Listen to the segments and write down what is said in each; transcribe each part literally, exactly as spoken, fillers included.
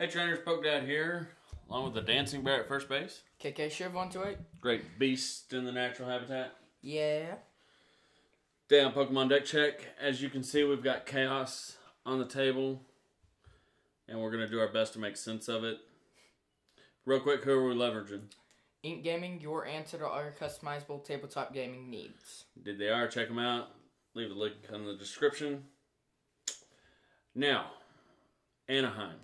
Hey trainers, Pokedad here, along with the dancing bear at first base. K K Shiv one two eight. Great beast in the natural habitat. Yeah. Damn Pokemon deck check. As you can see, we've got chaos on the table, and we're gonna do our best to make sense of it. Real quick, who are we leveraging? Ink Gaming, your answer to all your customizable tabletop gaming needs. Did they are? Check them out. Leave a link in the description. Now, Anaheim.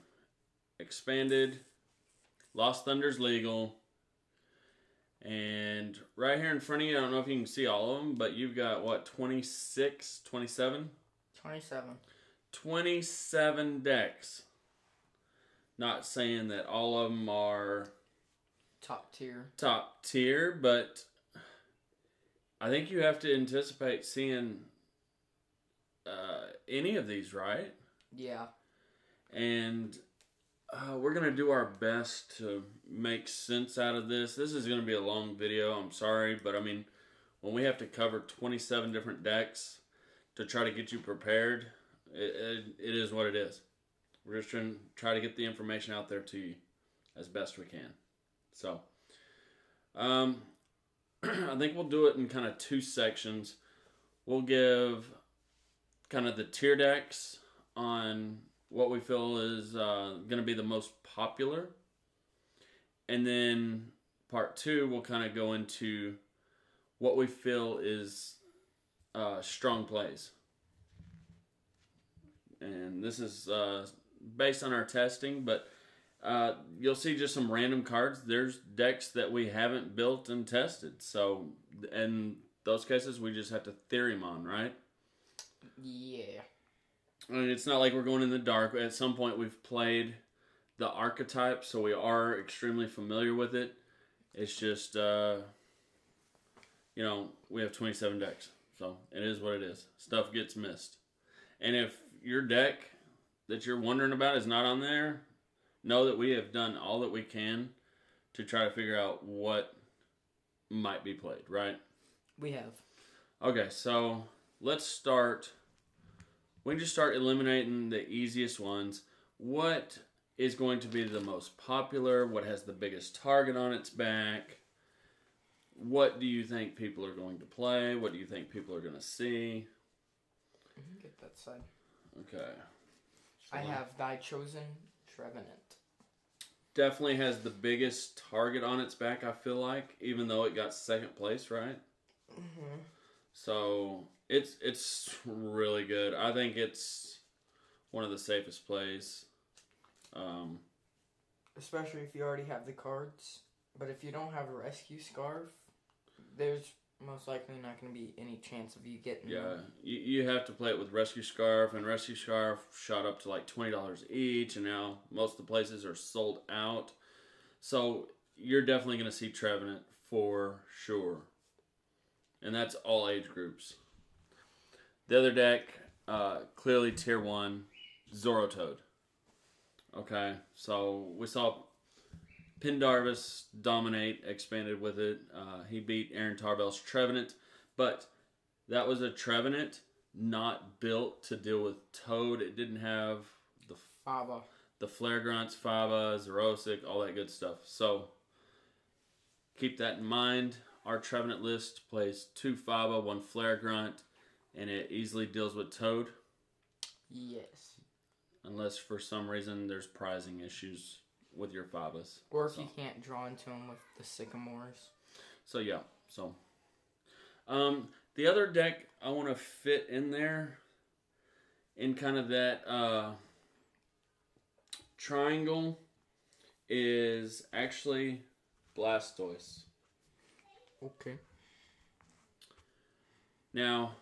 Expanded, Lost Thunder's legal, and right here in front of you, I don't know if you can see all of them, but you've got, what, twenty-six, twenty-seven? twenty-seven. twenty-seven decks. Not saying that all of them are top tier, top tier, but I think you have to anticipate seeing uh, any of these, right? Yeah. And Uh, we're going to do our best to make sense out of this. This is going to be a long video. I'm sorry, but I mean, when we have to cover twenty-seven different decks to try to get you prepared, it, it, it is what it is. We're just trying to try to get the information out there to you as best we can. So, um, I think we'll do it in kind of two sections. We'll give kind of the tier decks on what we feel is uh, going to be the most popular. And then part two, we'll kind of go into what we feel is uh, strong plays. And this is uh, based on our testing, but uh, you'll see just some random cards. There's decks that we haven't built and tested. So in those cases, we just have to theory them on, right? Yeah. I mean, it's not like we're going in the dark. At some point, we've played the archetype, so we are extremely familiar with it. It's just, uh, you know, we have twenty-seven decks. So, it is what it is. Stuff gets missed. And if your deck that you're wondering about is not on there, know that we have done all that we can to try to figure out what might be played, right? We have. Okay, so let's start. We can just start eliminating the easiest ones. What is going to be the most popular? What has the biggest target on its back? What do you think people are going to play? What do you think people are going to see? Get that side. Okay. So I have Thy Chosen Trevenant. Definitely has the biggest target on its back, I feel like, even though it got second place, right? Mm-hmm. So It's it's really good. I think it's one of the safest plays. Um, Especially if you already have the cards. But if you don't have a rescue scarf, there's most likely not going to be any chance of you getting yeah, one. You, you have to play it with rescue scarf. And rescue scarf shot up to like twenty dollars each. And now most of the places are sold out. So you're definitely going to see Trevenant for sure. And that's all age groups. The other deck, uh, clearly tier one, Zoroark. Okay, so we saw Pendarvis dominate, expanded with it. Uh, he beat Aaron Tarbell's Trevenant, but that was a Trevenant not built to deal with Toad. It didn't have the Faba, the Flare Grunts, Faba, Zoroark, all that good stuff. So keep that in mind. Our Trevenant list plays two Faba, one Flare Grunt. And it easily deals with Toad. Yes. Unless for some reason there's prizing issues with your Fabas. Or if so. You can't draw into them with the Sycamores. So yeah. So um, the other deck I want to fit in there in kind of that uh, triangle is actually Blastoise. Okay. Now,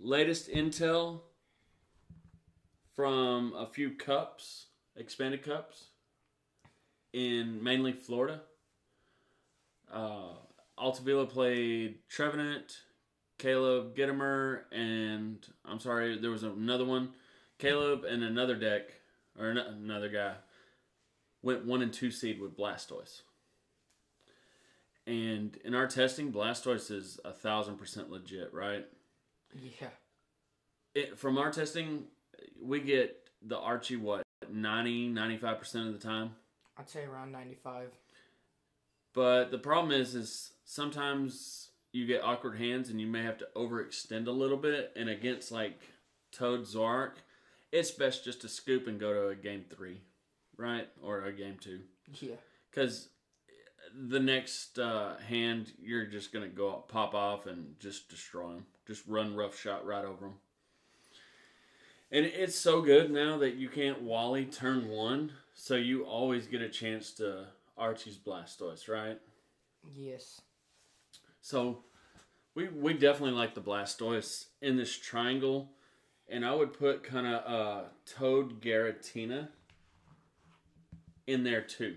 latest intel from a few cups, expanded cups, in mainly Florida. Uh, Altavilla played Trevenant, Caleb Gittimer, and I'm sorry, there was another one. Caleb and another deck, or an another guy, went one and two seed with Blastoise. And in our testing, Blastoise is a thousand percent legit, right? Yeah. It, from our testing, we get the Archie what? ninety, ninety-five percent of the time. I'd say around ninety-five. But the problem is, is sometimes you get awkward hands and you may have to overextend a little bit. And against like Toad, Zoroark, it's best just to scoop and go to a game three, right? Or a game two. Yeah. Because the next uh, hand, you're just going to go out, pop off and just destroy them. Just run rough shot right over them. And it's so good now that you can't Wally turn one, so you always get a chance to Archie's Blastoise, right? Yes. So we we definitely like the Blastoise in this triangle, and I would put kind of uh, Toad Giratina in there too.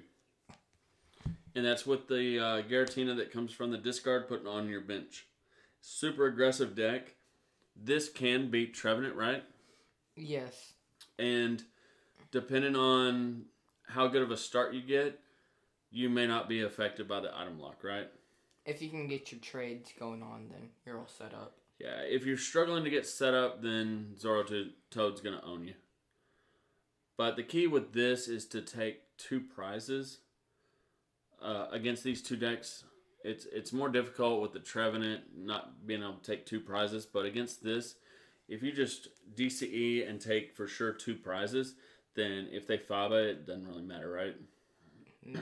And that's with the uh, Giratina that comes from the discard, putting on your bench. Super aggressive deck. This can beat Trevenant, right? Yes. And depending on how good of a start you get, you may not be affected by the item lock, right? If you can get your trades going on, then you're all set up. Yeah, if you're struggling to get set up, then Zoroark's going to own you. But the key with this is to take two prizes uh, against these two decks. It's, it's more difficult with the Trevenant not being able to take two prizes, but against this, if you just D C E and take for sure two prizes, then if they F A B A, it doesn't really matter, right? No.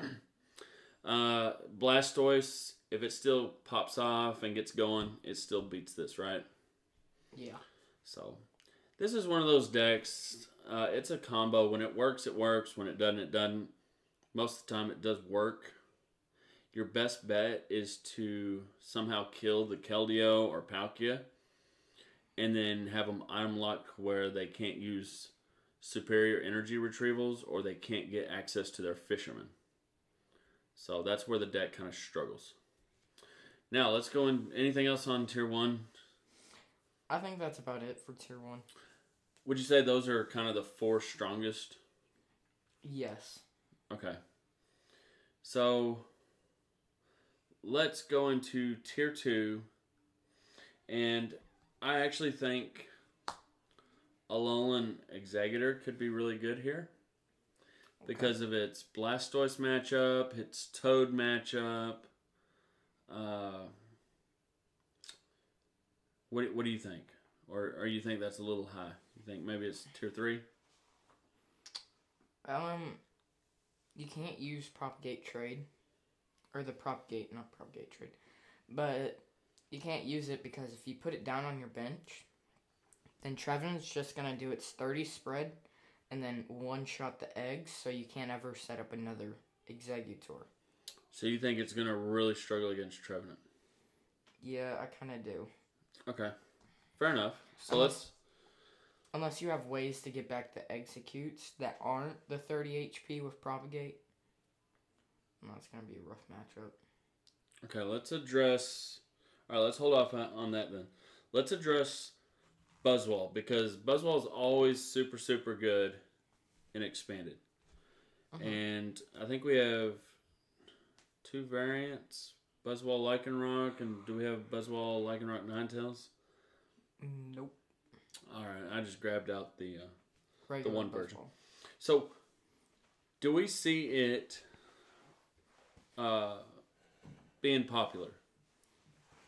uh, Blastoise, if it still pops off and gets going, it still beats this, right? Yeah. So, this is one of those decks. Uh, it's a combo. When it works, it works. When it doesn't, it doesn't. Most of the time, it does work. Your best bet is to somehow kill the Keldeo or Palkia, and then have them item lock where they can't use superior energy retrievals or they can't get access to their fishermen. So that's where the deck kind of struggles. Now let's go in. Anything else on tier one? I think that's about it for tier one. Would you say those are kind of the four strongest? Yes. Okay. So let's go into tier two. And I actually think Alolan Exeggutor could be really good here because of its Blastoise matchup, its Toad matchup. Uh, what what do you think? Or, or you think that's a little high? You think maybe it's tier three? Um, you can't use Propagate Trade, or the Propagate, not Propagate Trade, but you can't use it because if you put it down on your bench, then Trevenant's just going to do its thirty spread and then one-shot the eggs, so you can't ever set up another Exeggutor. So you think it's going to really struggle against Trevenant? Yeah, I kind of do. Okay. Fair enough. So unless, let's... Unless you have ways to get back the Executes that aren't the thirty H P with Propagate, well, that's going to be a rough matchup. Okay, let's address... All right, let's hold off on that then. Let's address Buzzwole, because Buzzwole is always super, super good and expanded. Uh-huh. And I think we have two variants, Buzzwole Lycanroc, and do we have Buzzwole Lycanroc Ninetales? Nope. All right, I just grabbed out the, uh, right the one Buzzwole version. So do we see it uh, being popular?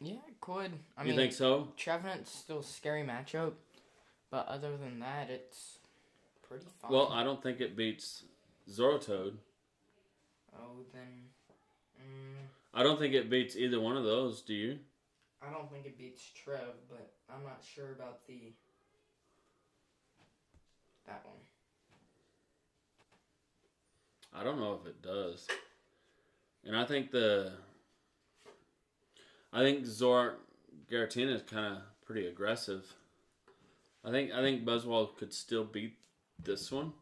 Yeah, it could. I you mean, think so? Trevenant's still a scary matchup, but other than that, it's pretty fun. Well, I don't think it beats Zoroark. Oh, then... Mm, I don't think it beats either one of those, do you? I don't think it beats Trev, but I'm not sure about the... that one. I don't know if it does. And I think the... I think Zoroark Giratina is kind of pretty aggressive. I think I think Buzzwole could still beat this one.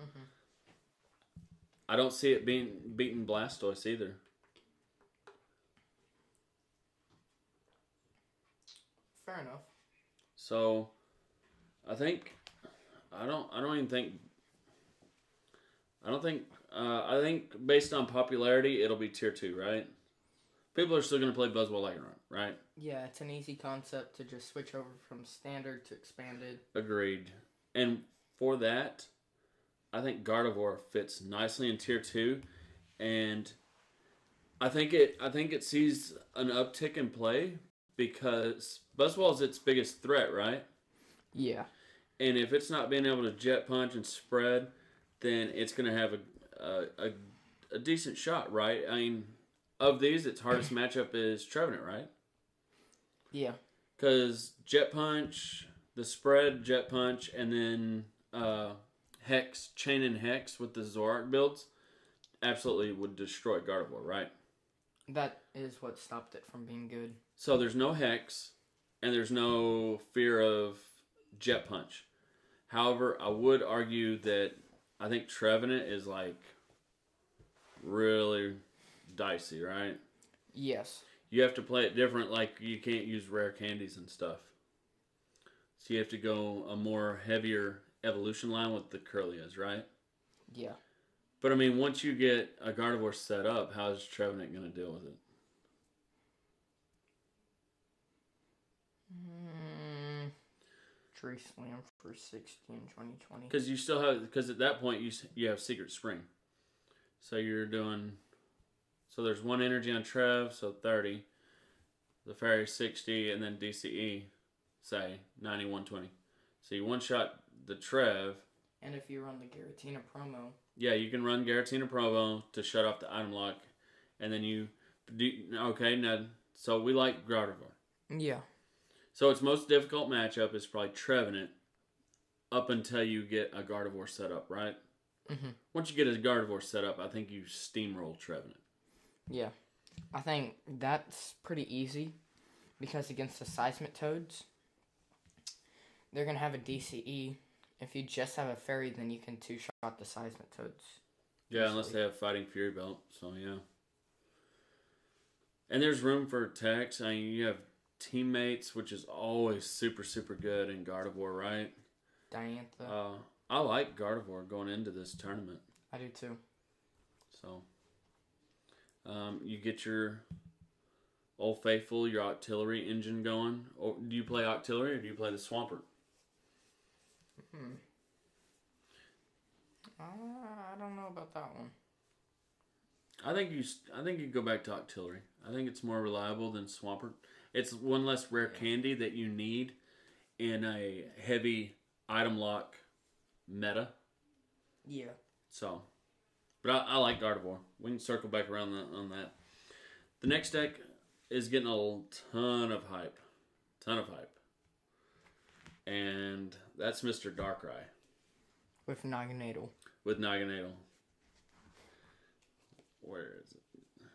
Mm-hmm. I don't see it being beating Blastoise either. Fair enough. So, I think I don't I don't even think I don't think uh, I think based on popularity it'll be tier two, right? People are still going to play Buzzwole Lycanroc, right? Yeah, it's an easy concept to just switch over from standard to expanded. Agreed. And for that, I think Gardevoir fits nicely in tier two, and I think it I think it sees an uptick in play because Buzzwole is its biggest threat, right? Yeah. And if it's not being able to jet punch and spread, then it's going to have a, a a a decent shot, right? I mean, of these, its hardest matchup is Trevenant, right? Yeah. Because jet punch, the spread, jet punch, and then uh, Hex, Chain and Hex with the Zoroark builds absolutely would destroy Gardevoir, right? That is what stopped it from being good. So there's no Hex, and there's no fear of Jet Punch. However, I would argue that I think Trevenant is, like, really dicey, right? Yes. You have to play it different, like you can't use rare candies and stuff. So you have to go a more heavier evolution line with the Curlias, right? Yeah. But, I mean, once you get a Gardevoir set up, how is Trevenant going to deal with it? Mm, Tree Slam for sixty in twenty twenty. Because you still have, because at that point, you, you have Secret Spring. So you're doing, so there's one energy on Trev, so thirty. The Fairy, sixty, and then D C E, say, ninety, one twenty. So you one-shot the Trev. And if you run the Giratina promo. Yeah, you can run Giratina promo to shut off the item lock. And then you... Do, okay, now, so we like Gardevoir. Yeah. So its most difficult matchup is probably Trevenant up until you get a Gardevoir set up, right? Mm-hmm. Once you get a Gardevoir set up, I think you steamroll Trevenant. Yeah. I think that's pretty easy because against the Seismitoads, they're going to have a D C E. If you just have a Fairy, then you can two-shot the Seismitoads. Yeah, unless they have Fighting Fury Belt, so yeah. And there's room for attacks. I mean, you have Teammates, which is always super, super good in Gardevoir, right? Diantha. Uh, I like Gardevoir going into this tournament. I do too. So, um, you get your Old Faithful, your Octillery engine going. Or, do you play Octillery or do you play the Swampert? Hmm. Uh, I don't know about that one. I think you. I think you go back to Octillery. I think it's more reliable than Swampert. It's one less rare candy that you need in a heavy item lock meta. Yeah. So, but I, I like Gardevoir. We can circle back around the, on that. The next deck is getting a ton of hype. Ton of hype. And that's Mister Darkrai. With Naganadel. With Naganadel. Where is it?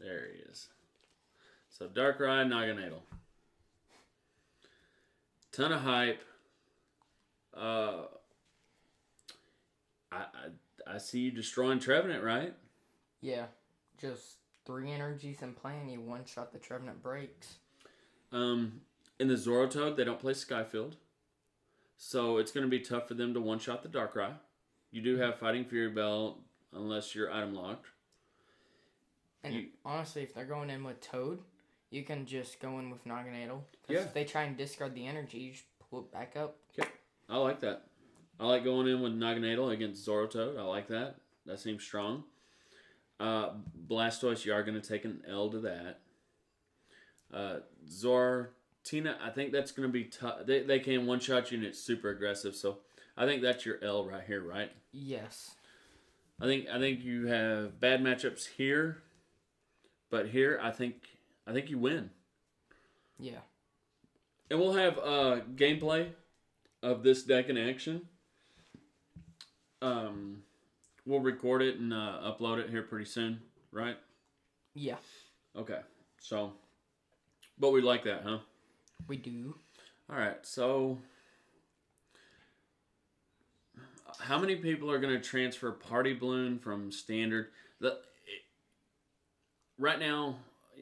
There he is. So Darkrai, Naganadel. Ton of hype. Uh, I, I I see you destroying Trevenant, right? Yeah. Just three energies in play and you one-shot the Trevenant breaks. Um, in the Zoroark, they don't play Skyfield. So it's going to be tough for them to one-shot the Darkrai. You do have Fighting Fury Belt, unless you're item locked. And you, honestly, if they're going in with Toad, you can just go in with Naganadel. Because yeah. If they try and discard the energy, you just pull it back up. Okay. I like that. I like going in with Naganadel against Zoroark. I like that. That seems strong. Uh, Blastoise, you are going to take an L to that. Uh, Zor... Tina, I think that's going to be tough. They, they can one-shot you and it's super aggressive. So, I think that's your L right here, right? Yes. I think I think you have bad matchups here. But here, I think I think you win. Yeah. And we'll have uh, gameplay of this deck in action. Um, we'll record it and uh, upload it here pretty soon, right? Yeah. Okay. So, but we like that, huh? We do. All right, so how many people are going to transfer Party Bloom from Standard? The, it, right now,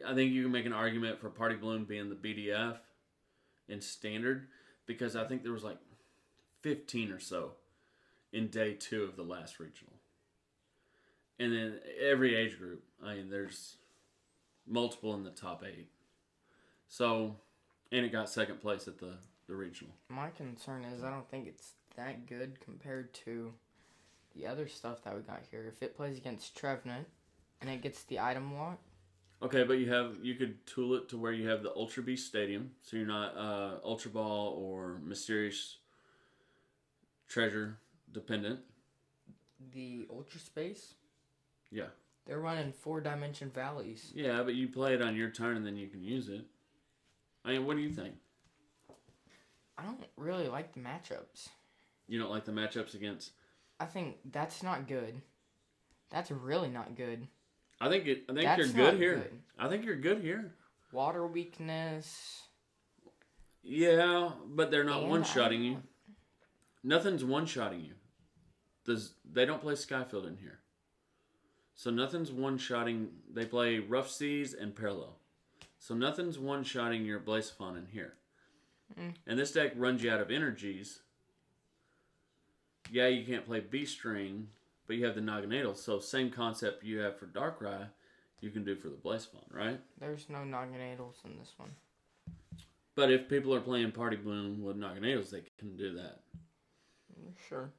I think you can make an argument for Party Bloom being the B D F in Standard because I think there was like fifteen or so in day two of the last regional. And then every age group, I mean, there's multiple in the top eight. So... And it got second place at the, the regional. My concern is I don't think it's that good compared to the other stuff that we got here, if it plays against Trevenant and it gets the item lock. Okay, but you have you could tool it to where you have the Ultra Beast Stadium, so you're not uh, Ultra Ball or Mysterious Treasure dependent. The Ultra Space? Yeah. They're running four dimension valleys. Yeah, but you play it on your turn and then you can use it. I mean, what do you think? I don't really like the matchups. You don't like the matchups against? I think that's not good. That's really not good. I think it, I think that's you're good here. Good. I think you're good here. Water weakness. Yeah, but they're not one-shotting you. Nothing's one-shotting you. Does they don't play Skyfield in here, so nothing's one-shotting. They play Rough Seas and Parallel, so nothing's one-shotting your Blaziken in here. Mm. And this deck runs you out of energies. Yeah, you can't play B-String, but you have the Naganadel. So same concept you have for Darkrai, you can do for the Blaziken, right? There's no Naganadels in this one. But if people are playing Party Bloom with Naganadels, they can do that. Sure.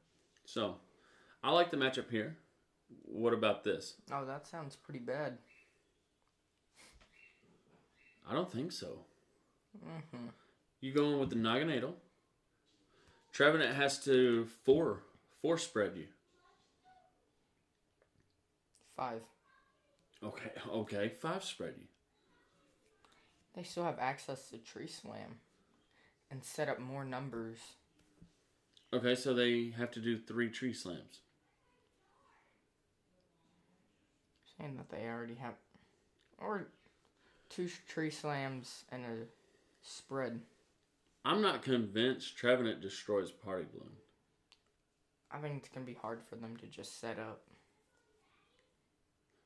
So, I like the matchup here. What about this? Oh, that sounds pretty bad. I don't think so. Mm-hmm. You going with the Naganadel. Trevenant has to four, four spread you. Five. Okay, okay, five spread you. They still have access to Tree Slam and set up more numbers. Okay, so they have to do three Tree Slams. Saying that they already have... Or two Tree Slams and a spread. I'm not convinced Trevenant destroys Party Bloom. I think it's going to be hard for them to just set up.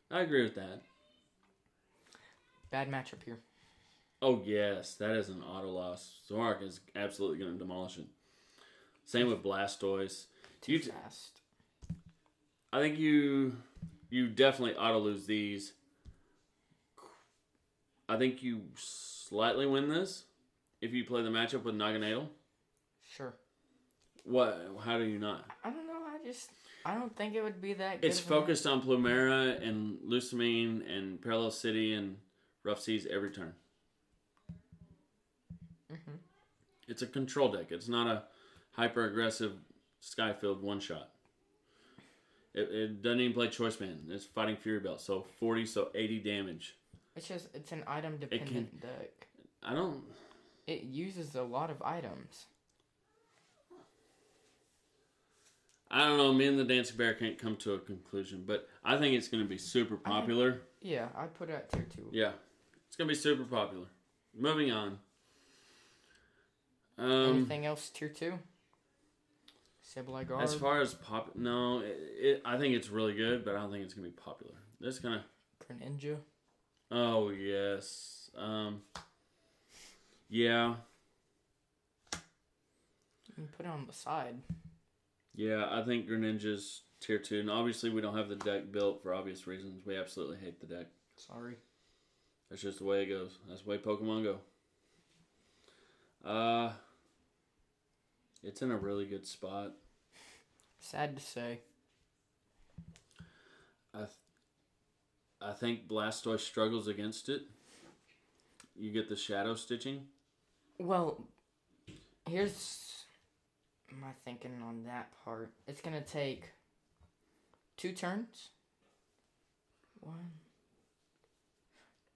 I agree with that. Bad matchup here. Oh, yes. That is an auto loss. Zoroark is absolutely going to demolish it. Same with Blastoise. Too you fast. I think you you definitely auto lose these. I think you slightly win this if you play the matchup with Naganadel. Sure. What? How do you not? I don't know. I just I don't think it would be that good. It's focused on Plumera and Lucamine and Parallel City and Rough Seas every turn. Mm-hmm. It's a control deck. It's not a hyper-aggressive, Skyfield one-shot. It, it doesn't even play Choice Man. It's Fighting Fury Belt. So forty, so eighty damage. It's just, it's an item-dependent it deck. I don't... It uses a lot of items. I don't know. Me and the Dancing Bear can't come to a conclusion, but I think it's going to be super popular. I think, yeah, I'd put it at tier two. Yeah. It's going to be super popular. Moving on. Um, Anything else tier two? Sableye Guard. As far as pop, no, it, it, I think it's really good, but I don't think it's gonna be popular. This kind of Greninja. Oh yes, um, yeah. You can put it on the side. Yeah, I think Greninja's tier two, and obviously we don't have the deck built for obvious reasons. We absolutely hate the deck. Sorry. That's just the way it goes. That's the way Pokemon go. Uh, it's in a really good spot. Sad to say. I, th I think Blastoise struggles against it. You get the shadow stitching. Well, here's my thinking on that part. It's going to take two turns. One.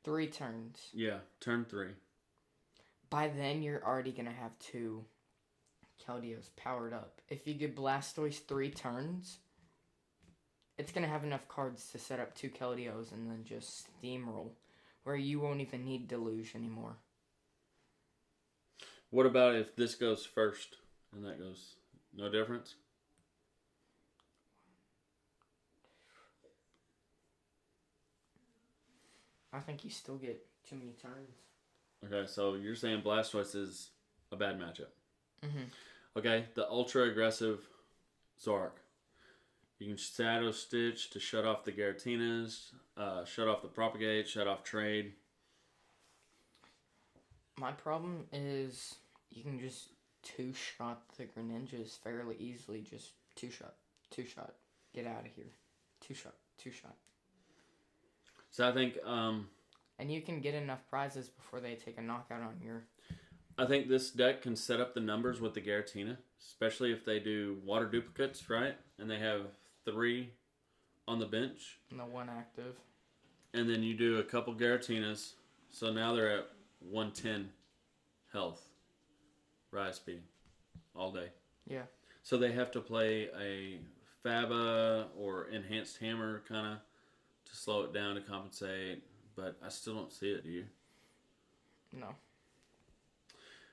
Three turns. Yeah, turn three. By then, you're already going to have two Keldeos powered up. If you give Blastoise three turns, it's going to have enough cards to set up two Keldeos and then just steamroll, where you won't even need Deluge anymore. What about if this goes first and that goes no difference? I think you still get too many turns. Okay, so you're saying Blastoise is a bad matchup. Mm-hmm. Okay, the ultra-aggressive Zoroark. You can Shadow Stitch to shut off the Giratinas, uh, shut off the Propagate, shut off Trade. My problem is you can just two-shot the Greninjas fairly easily. Just two-shot, two-shot. Get out of here. Two shot. Two shot. So I think... Um, and you can get enough prizes before they take a knockout on your... I think this deck can set up the numbers with the Giratina, especially if they do water duplicates, right? And they have three on the bench. And the one active. And then you do a couple Giratinas, so now they're at one ten health, rise speed, all day. Yeah. So they have to play a Faba or Enhanced Hammer kind of to slow it down to compensate, but I still don't see it, do you? No.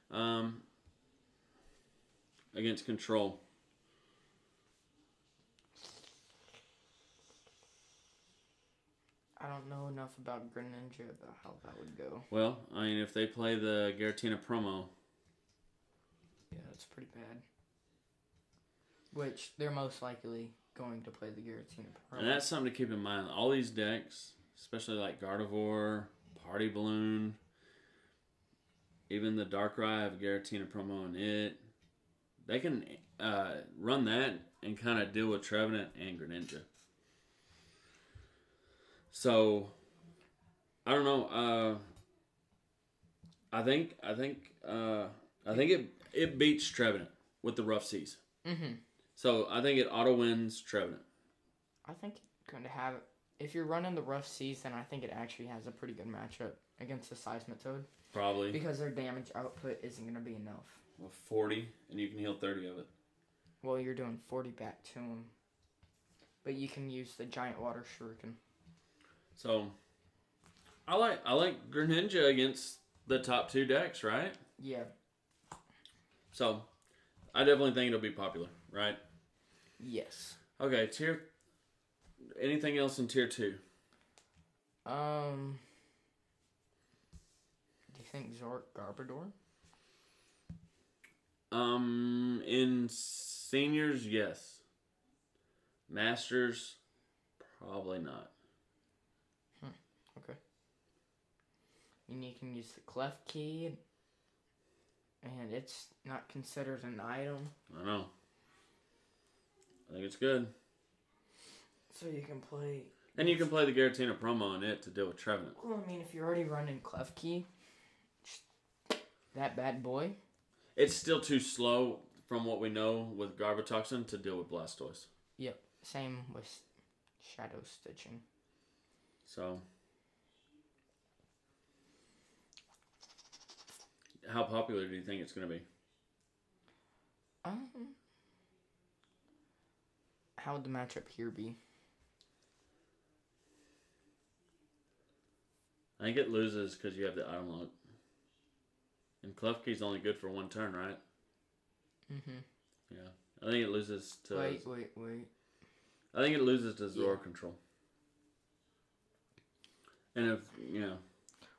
Um, against control. I don't know enough about Greninja about how that would go. Well, I mean, if they play the Giratina promo. Yeah, that's pretty bad. Which, they're most likely going to play the Giratina promo. And that's something to keep in mind. All these decks, especially like Gardevoir, Party Bloom, even the Darkrai have Giratina promo in it. They can uh, run that and kind of deal with Trevenant and Greninja. So, I don't know. Uh, I think I think uh, I think it it beats Trevenant with the rough seas. Mm-hmm. So I think it auto wins Trevenant. I think it's going to have if you're running the rough seas, then I think it actually has a pretty good matchup against the Seismitoad. Probably. Because their damage output isn't going to be enough. Well, forty, and you can heal thirty of it. Well, you're doing forty back to them. But you can use the giant water shuriken. So, I like I like Greninja against the top two decks, right? Yeah. So, I definitely think it'll be popular, right? Yes. Okay, tier... Anything else in tier two? Um... I think Zoroark Garbodor? Um, in seniors, yes. Masters, probably not. Hmm. Okay. And you can use the Cleft Key, and it's not considered an item. I know. I think it's good. So you can play. And you can play the Giratina promo on it to deal with Trevenant. Well, I mean, if you're already running Cleft Key. That bad boy? It's still too slow from what we know with Garbatoxin to deal with Blastoise. Yep. Same with Shadow Stitching. So. How popular do you think it's going to be? Um, how would the matchup here be? I think it loses because you have the item lock. And Klefki's only good for one turn, right? Mm-hmm. Yeah. I think it loses to... Wait, wait, wait. I think it loses to Zora yeah. Control. And if, you know...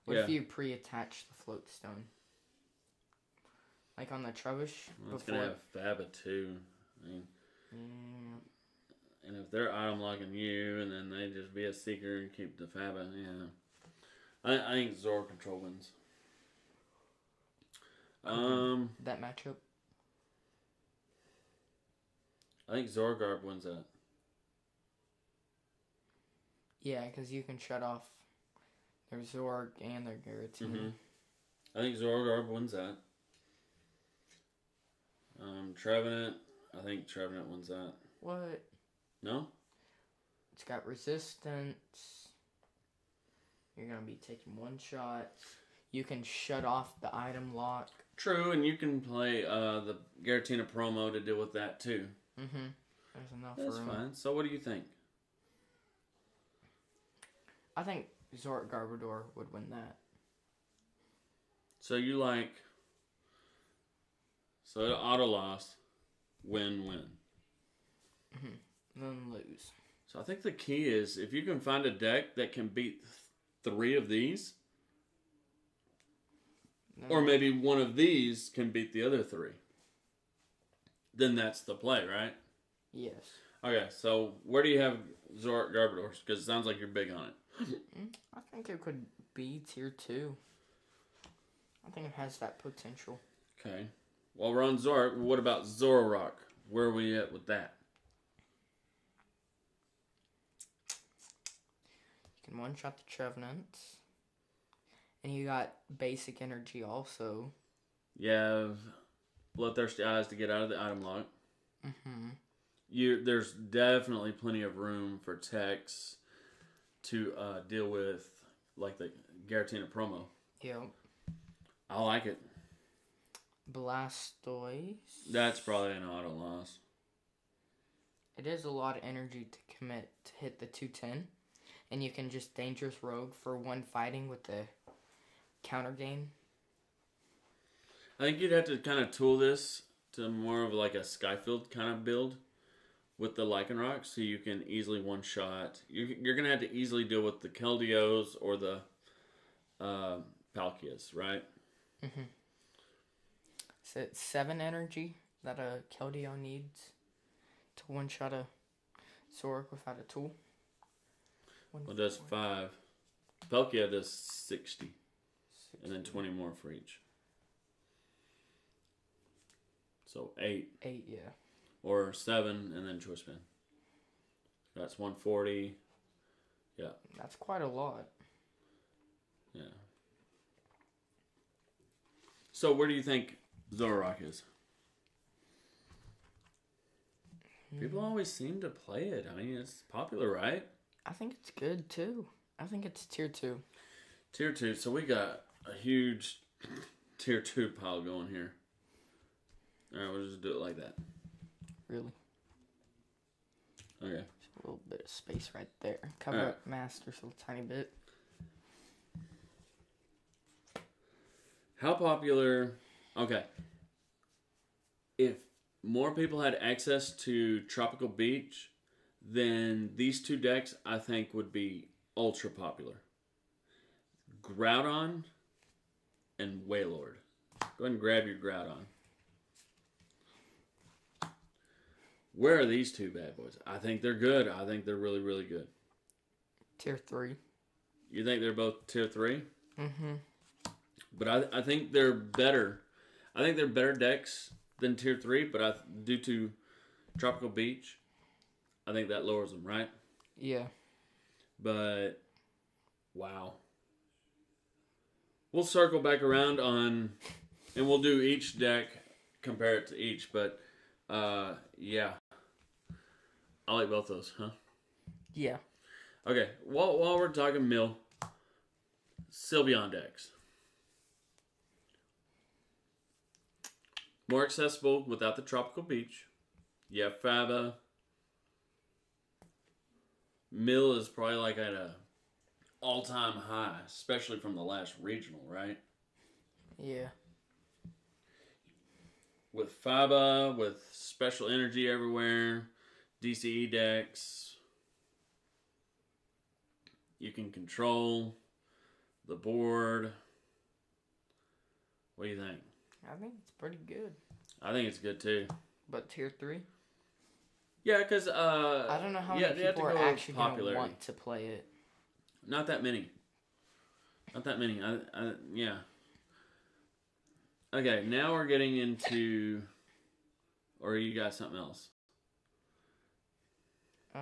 What yeah. if you pre-attach the float stone? Like on the Trebush? Well, it's going to have Faba too. I mean... Yeah. And if they're item locking you, and then they just be a Seeker and keep the Faba, yeah. I, I think Zora Control wins. Um, that matchup. I think Zoroark wins that. Yeah, because you can shut off their Zoroark and their Giratina. Mm-hmm. I think Zoroark wins that. Um, Trevenant. I think Trevenant wins that. What? No? It's got resistance. You're going to be taking one shot. You can shut off the item lock. True, and you can play uh, the Giratina promo to deal with that, too. Mm-hmm. There's enough That's room. That's fine. So what do you think? I think Zoroark Garbodor would win that. So you like... So it auto-loss, win-win. Mm-hmm. Then lose. So I think the key is, if you can find a deck that can beat th three of these... No. Or maybe one of these can beat the other three. Then that's the play, right? Yes. Okay, so where do you have Zoroark Garbodors? Because it sounds like you're big on it. I think it could be tier two. I think it has that potential. Okay. While we're on Zoroark, what about Zoroark? Where are we at with that? can one-shot the Trevenant. And you got basic energy also. Yeah, Bloodthirsty Eyes to get out of the item lock. Mm-hmm. You, there's definitely plenty of room for techs to uh, deal with, like, the Giratina promo. Yep. I like it. Blastoise. That's probably an auto loss. It is a lot of energy to commit to hit the two ten. And you can just Dangerous Rogue for one fighting with the counter game. I think you'd have to kind of tool this to more of like a Skyfield kind of build with the Lycanroc, so you can easily one-shot. You're, you're going to have to easily deal with the Keldeos or the uh, Palkias, right? Mm-hmm. So it's seven energy that a Keldeo needs to one-shot a Zoroark without a tool. One, well, that's five. Palkia does sixty. sixty. And then twenty more for each. So eight. Eight, yeah. Or seven, and then choice spin. That's one forty. Yeah. That's quite a lot. Yeah. So where do you think Zoroark is? Mm. People always seem to play it. I mean, it's popular, right? I think it's good, too. I think it's tier two. Tier two. So we got a huge tier two pile going here. All right, we'll just do it like that. Really? Okay. Just a little bit of space right there. Cover right. up Masters a little tiny bit. How popular... Okay. If more people had access to Tropical Beach, then these two decks, I think, would be ultra popular. Groudon and Wailord. Go ahead and grab your Groudon. Where are these two bad boys? I think they're good. I think they're really, really good. Tier three. You think they're both tier three? Mm-hmm. But I, I think they're better. I think they're better decks than tier three, but I, due to Tropical Beach, I think that lowers them, right? Yeah. But, wow. We'll circle back around on, and we'll do each deck, compare it to each, but, uh, yeah. I like both those, huh? Yeah. Okay, while, while we're talking mill, Sylveon decks. More accessible without the Tropical Beach. Yeah, Faba. Mill is probably like at a all-time high, especially from the last regional, right? Yeah. With Faba, with special energy everywhere, D C E decks. You can control the board. What do you think? I think it's pretty good. I think it's good too. But tier three? Yeah, because uh, I don't know how many yeah, people are actually going to want to play it. Not that many. Not that many. I, I, yeah. Okay, now we're getting into... Or you got something else? Uh...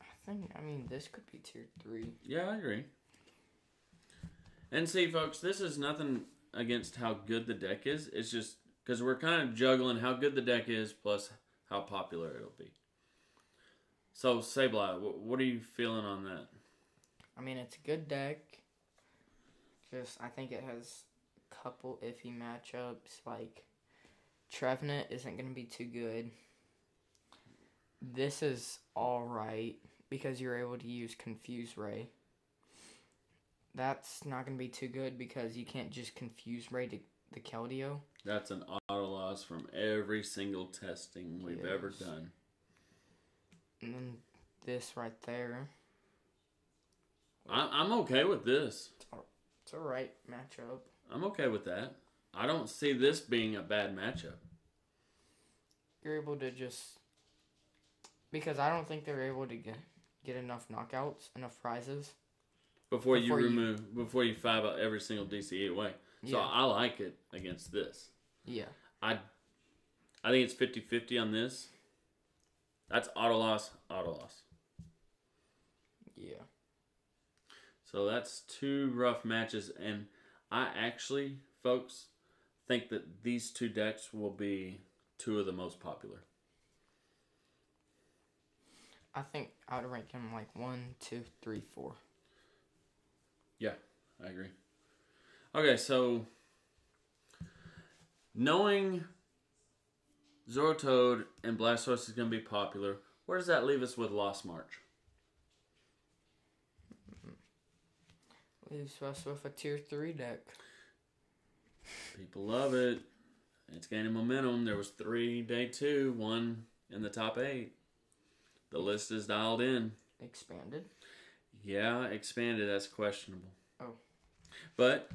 I think, I mean, this could be tier three. Yeah, I agree. And see, folks, this is nothing against how good the deck is. It's just because we're kind of juggling how good the deck is plus how popular it'll be. So, Sableye, what are you feeling on that? I mean, it's a good deck. Just, I think it has a couple iffy matchups. Like, Trevenant isn't going to be too good. This is alright because you're able to use Confuse Ray. That's not going to be too good because you can't just Confuse Ray to the Keldeo. That's an auto loss from every single testing we've yes. ever done. And then this right there. I, I'm okay with this. It's a right matchup. I'm okay with that. I don't see this being a bad matchup. You're able to just... Because I don't think they're able to get, get enough knockouts, enough prizes. Before, before you remove... You, before you five out every single D C E away. So yeah. I like it against this. Yeah. I I think it's fifty fifty on this. That's auto loss, auto loss. yeah. So that's two rough matches, and I actually, folks, think that these two decks will be two of the most popular. I think I would rank them like one, two, three, four. Yeah, I agree. Okay, so knowing Zortoad and Blastoise is going to be popular, where does that leave us with Lost March? Leaves us with a tier three deck. People love it. It's gaining momentum. There was three day two, one in the top eight. The list is dialed in. Expanded? Yeah, expanded. That's questionable. Oh. But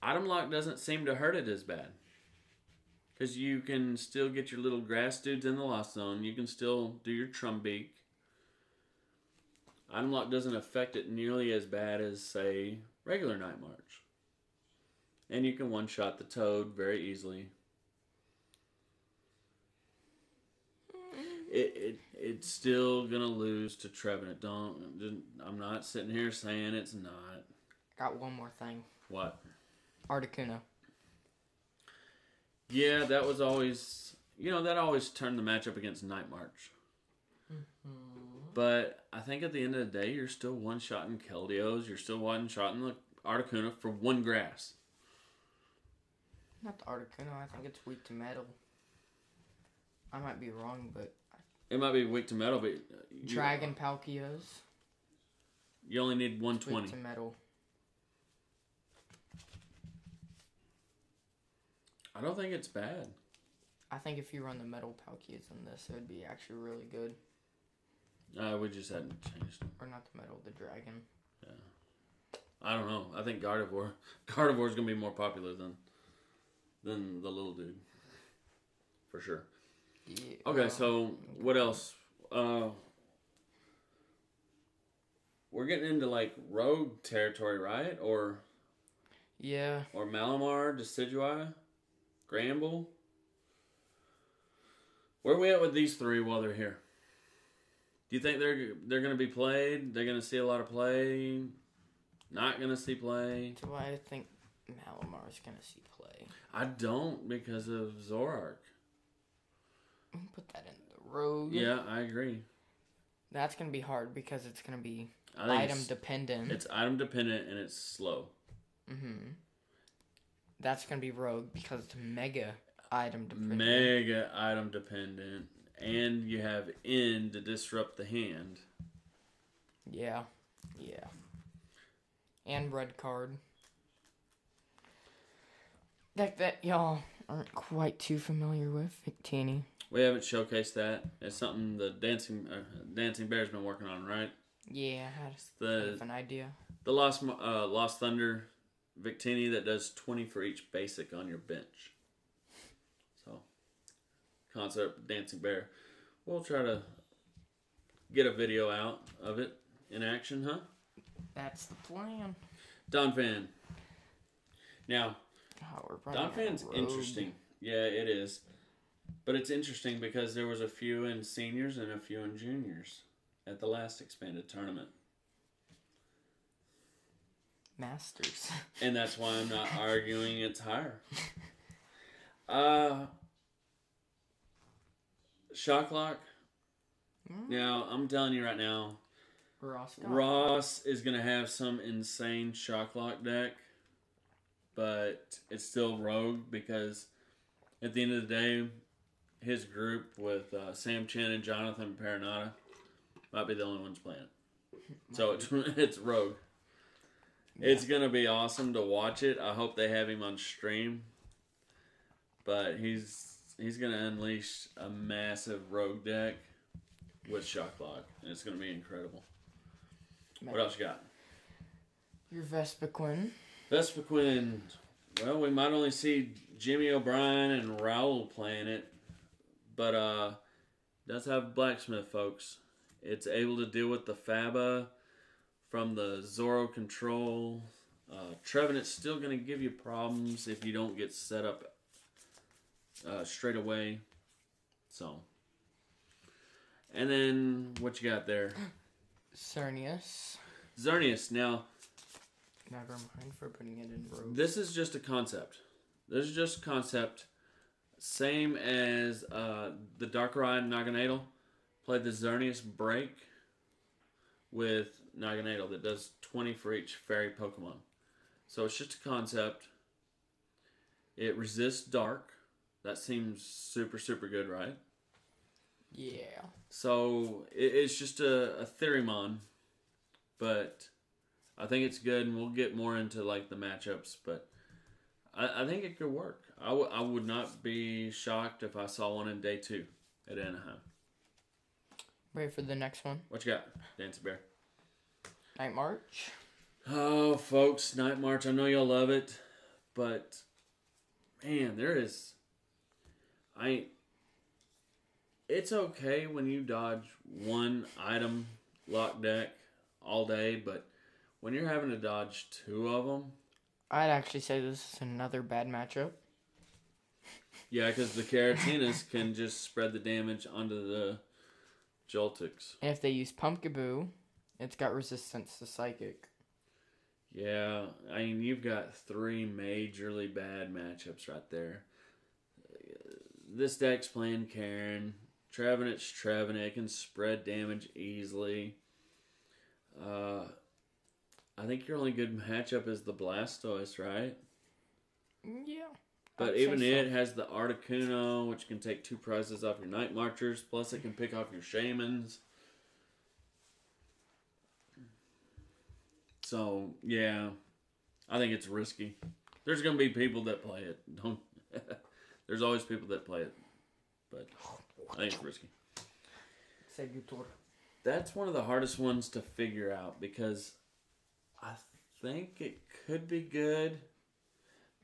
item lock doesn't seem to hurt it as bad. Because you can still get your little grass dudes in the Lost Zone. You can still do your Trumbeak. Item lock doesn't affect it nearly as bad as, say, regular Night March. And you can one-shot the Toad very easily. It, it It's still going to lose to Trevenant. Don't, I'm not sitting here saying it's not. Got one more thing. What? Articuno. Yeah, that was always, you know, that always turned the matchup against Night March. Mm-hmm. But I think at the end of the day, you're still one-shotting Keldeos. You're still one-shotting the Articuno for one grass. Not the Articuno. I think it's weak to metal. I might be wrong, but... It might be weak to metal, but... You, Dragon Palkias. You only need one twenty. It's weak to metal. I don't think it's bad. I think if you run the metal Palkias in this, it would be actually really good. Uh, we just hadn't changed them. Or not the metal, the dragon. Yeah. I don't know. I think Gardevoir. Gardevoir is going to be more popular than than the little dude. For sure. Yeah. Okay, so what else? Uh, we're getting into, like, rogue territory, right? Or yeah. Or Malamar, Decidueye, Gramble. Where are we at with these three while they're here? Do you think they're they're going to be played? They're going to see a lot of play? Not going to see play? Do I think Malamar is going to see play? I don't because of Zoroark. Put that in the road. Yeah, I agree. That's going to be hard because it's going to be item it's, dependent. It's item dependent and it's slow. Mm-hmm. That's going to be rogue because it's mega item dependent. Mega item dependent. And you have N to disrupt the hand. Yeah. Yeah. And red card. Deck that y'all aren't quite too familiar with, Victini. We haven't showcased that. It's something the Dancing uh, Dancing Bear's been working on, right? Yeah, I had the, an idea. The Lost, uh, Lost Thunder Victini that does twenty for each basic on your bench. Concept Dancing Bear. We'll try to get a video out of it in action, huh? That's the plan. Donphan. Now, oh, Donphan's interesting. Yeah, it is. But it's interesting because there was a few in seniors and a few in juniors at the last expanded tournament. Masters. And that's why I'm not arguing it's higher. Uh... Shocklock. Mm. Now, I'm telling you right now, Ross, Ross is going to have some insane Shocklock deck, but it's still rogue because at the end of the day, his group with uh, Sam Chen and Jonathan Paranata might be the only ones playing it. So it's, it's rogue. Yeah. It's going to be awesome to watch it. I hope they have him on stream, but he's... He's going to unleash a massive rogue deck with Shocklock, and it's going to be incredible. Maybe. What else you got? Your Vespiquen. Vespiquen. Well, we might only see Jimmy O'Brien and Raul playing it, but uh, does have Blacksmith, folks. It's able to deal with the Faba from the Zoro control. Uh, Trevenant's still going to give you problems if you don't get set up Uh, straight away. So. And then what you got there? Xerneas. Xerneas. Now, never mind for putting it in rope. This is just a concept. This is just a concept. Same as uh, the Darkrai and Naganadel. Played the Xerneas break with Naganadel that does twenty for each fairy Pokemon. So it's just a concept. It resists dark. That seems super, super good, right? Yeah. So it's just a, a Theory Mon, but I think it's good, and we'll get more into like the matchups, but I, I think it could work. I, w I would not be shocked if I saw one in day two at Anaheim. Ready for the next one? What you got, Dancy Bear? Night March. Oh, folks, Night March. I know y'all love it, but man, there is. I ain't. It's okay when you dodge one item lock deck all day, but when you're having to dodge two of them, I'd actually say this is another bad matchup. Yeah, because the Giratinas can just spread the damage onto the Joltics. And if they use Pumpkaboo, it's got resistance to Psychic. Yeah, I mean, you've got three majorly bad matchups right there. This deck's playing Cairn. Trevenant's Trevenant. It can spread damage easily. Uh, I think your only good matchup is the Blastoise, right? Yeah. But even so. It has the Articuno, which can take two prizes off your Night Marchers, plus it can pick off your Shamans. So, yeah, I think it's risky. There's going to be people that play it. Don't. There's always people that play it, but I think it's risky. Exeggutor. That's one of the hardest ones to figure out because I think it could be good,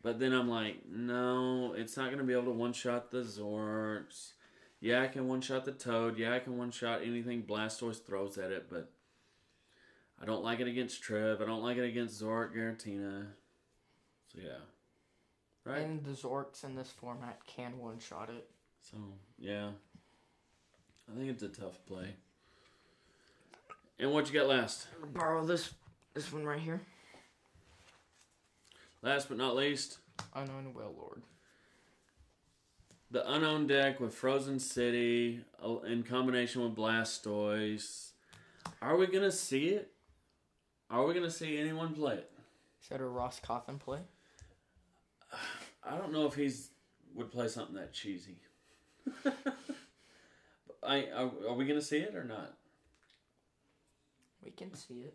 but then I'm like, no, it's not going to be able to one-shot the Zoroarks. Yeah, I can one-shot the Toad. Yeah, I can one-shot anything Blastoise throws at it, but I don't like it against Trev. I don't like it against Zoroark Giratina. So, yeah. Right? And the Zorks in this format can one-shot it. So, yeah. I think it's a tough play. And what you got last? I'm gonna borrow this this one right here. Last but not least. Unown Wailord. The Unown deck with Frozen City in combination with Blastoise. Are we going to see it? Are we going to see anyone play it? Should a Ross Coffin play? I don't know if he's would play something that cheesy. I are, are we gonna see it or not? We can see it.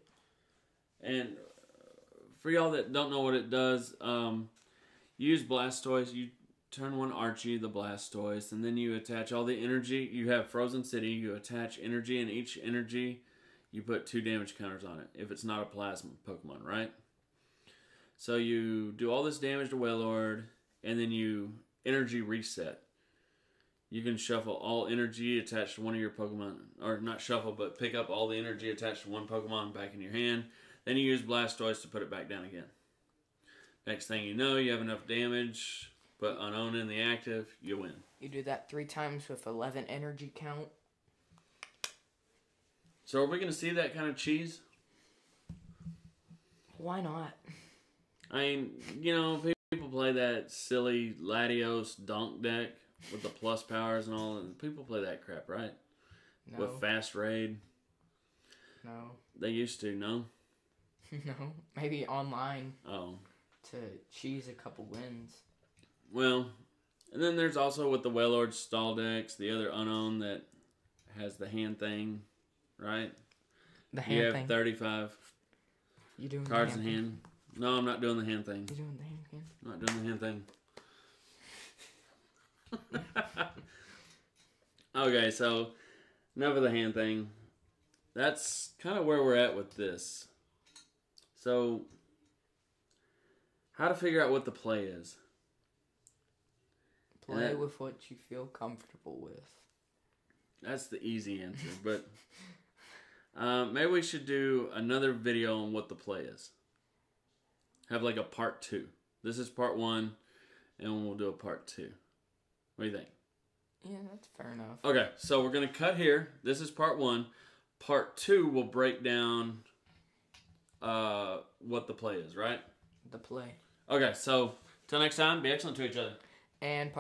And for y'all that don't know what it does, um, you use Blastoise. You turn one Archie, the Blastoise, and then you attach all the energy. You have Frozen City. You attach energy, and each energy, you put two damage counters on it. If it's not a Plasma Pokemon, right? So you do all this damage to Wailord, and then you energy reset. You can shuffle all energy attached to one of your Pokemon, or not shuffle, but pick up all the energy attached to one Pokemon back in your hand. Then you use Blastoise to put it back down again. Next thing you know, you have enough damage, put Unown in the active, you win. You do that three times with eleven energy count. So are we going to see that kind of cheese? Why not? I mean, you know, people play that silly Latios dunk deck with the plus powers and all, and people play that crap, right? No. With fast raid. No. They used to, no? No. Maybe online. Oh. To cheese a couple wins. Well, and then there's also with the Wailord stall decks, the other Unown that has the hand thing, right? The hand thing. You have thirty-five you doing cards in hand. No, I'm not doing the hand thing. You're doing the hand thing? I'm not doing the hand thing. Okay, so enough of the hand thing. That's kind of where we're at with this. So, how to figure out what the play is. Play that, with what you feel comfortable with. That's the easy answer, but uh, maybe we should do another video on what the play is. Have like a part two. This is part one, and we'll do a part two. What do you think? Yeah, that's fair enough. Okay, so we're going to cut here. This is part one. Part two will break down uh, what the play is, right? The play. Okay, so till next time, be excellent to each other. And part